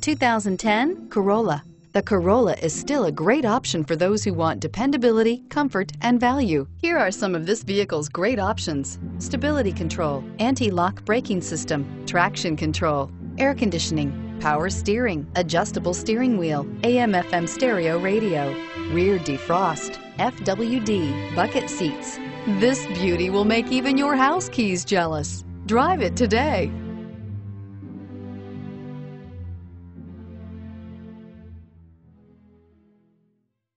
2010 Corolla. The Corolla is still a great option for those who want dependability, comfort, and value. Here are some of this vehicle's great options: stability control, anti-lock braking system, traction control, air conditioning, power steering, adjustable steering wheel, AM/FM stereo radio, rear defrost, FWD, bucket seats. This beauty will make even your house keys jealous. Drive it today.